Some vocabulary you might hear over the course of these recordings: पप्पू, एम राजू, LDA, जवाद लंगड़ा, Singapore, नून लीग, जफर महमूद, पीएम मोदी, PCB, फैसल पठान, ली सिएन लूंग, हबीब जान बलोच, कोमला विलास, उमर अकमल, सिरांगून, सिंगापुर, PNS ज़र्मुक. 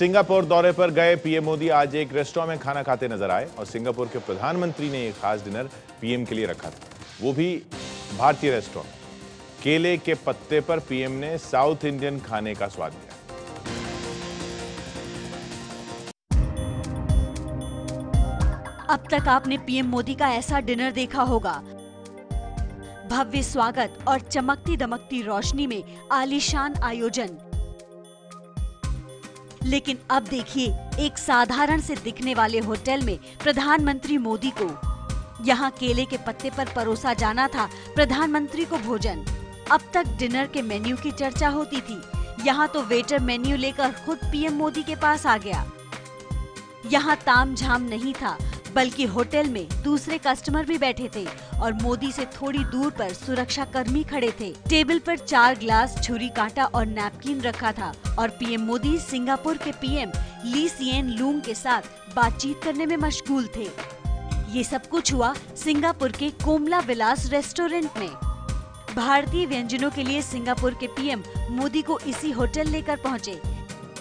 सिंगापुर दौरे पर गए पीएम मोदी आज एक रेस्टोरेंट में खाना खाते नजर आए और सिंगापुर के प्रधानमंत्री ने एक खास डिनर पीएम के लिए रखा था, वो भी भारतीय रेस्टोरेंट। केले के पत्ते पर पीएम ने साउथ इंडियन खाने का स्वाद लिया। अब तक आपने पीएम मोदी का ऐसा डिनर देखा होगा। भव्य स्वागत और चमकती दमकती रोशनी में आलीशान आयोजन। लेकिन अब देखिए एक साधारण से दिखने वाले होटल में प्रधानमंत्री मोदी को। यहाँ केले के पत्ते पर परोसा जाना था प्रधानमंत्री को भोजन। अब तक डिनर के मेन्यू की चर्चा होती थी, यहाँ तो वेटर मेन्यू लेकर खुद पीएम मोदी के पास आ गया। यहाँ ताम झाम नहीं था, बल्कि होटल में दूसरे कस्टमर भी बैठे थे और मोदी से थोड़ी दूर पर सुरक्षा कर्मी खड़े थे। टेबल पर 4 ग्लास, छुरी, कांटा और नैपकिन रखा था और पीएम मोदी सिंगापुर के पीएम ली सिएन लूंग के साथ बातचीत करने में मशगूल थे। ये सब कुछ हुआ सिंगापुर के कोमला विलास रेस्टोरेंट में। भारतीय व्यंजनों के लिए सिंगापुर के पीएम मोदी को इसी होटल लेकर पहुँचे।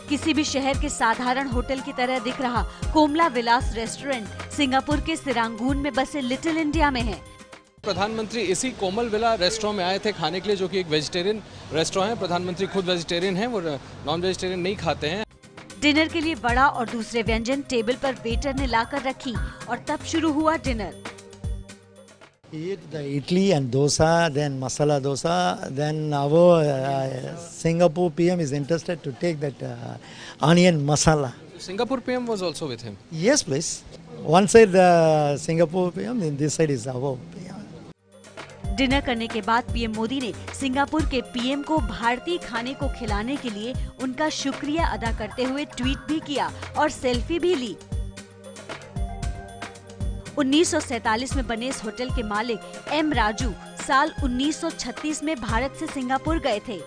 किसी भी शहर के साधारण होटल की तरह दिख रहा कोमला विलास रेस्टोरेंट सिंगापुर के सिरांगून में बसे लिटिल इंडिया में है। प्रधानमंत्री इसी कोमल विला रेस्टोरेंट में आए थे खाने के लिए, जो कि एक वेजिटेरियन रेस्टोरेंट है। प्रधानमंत्री खुद वेजिटेरियन हैं, वो नॉन वेजिटेरियन नहीं खाते हैं। डिनर के लिए वड़ा और दूसरे व्यंजन टेबल पर वेटर ने लाकर रखी और तब शुरू हुआ dinner. Idli and dosa, then masala dosa, then our Singapore PM is interested to take that onion masala. Singapore PM was also with him. Yes, please. One side Singapore PM, then this side is our PM. Dinner करने के बाद पीएम मोदी ने सिंगापुर के PM को भारतीय खाने को खिलाने के लिए उनका शुक्रिया अदा करते हुए ट्वीट भी किया और सेल्फी भी ली। 1947 में बने इस होटल के मालिक एम राजू साल 1936 में भारत से सिंगापुर गए थे।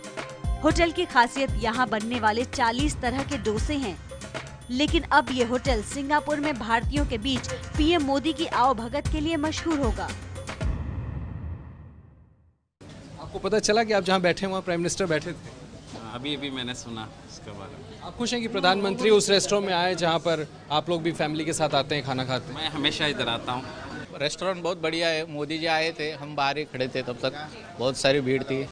होटल की खासियत यहाँ बनने वाले 40 तरह के डोसे हैं। लेकिन अब ये होटल सिंगापुर में भारतीयों के बीच पीएम मोदी की आवभगत के लिए मशहूर होगा। आपको पता चला कि आप जहाँ बैठे वहाँ प्राइम मिनिस्टर बैठे थे? अभी मैंने सुना इसके बारे में। आप खुश हैं कि प्रधानमंत्री उस रेस्टोरेंट में आए जहां पर आप लोग भी फैमिली के साथ आते हैं खाना खाते हैं? मैं हमेशा इधर आता हूं। रेस्टोरेंट बहुत बढ़िया है। मोदी जी आए थे, हम बाहर ही खड़े थे तब तक, बहुत सारी भीड़ थी।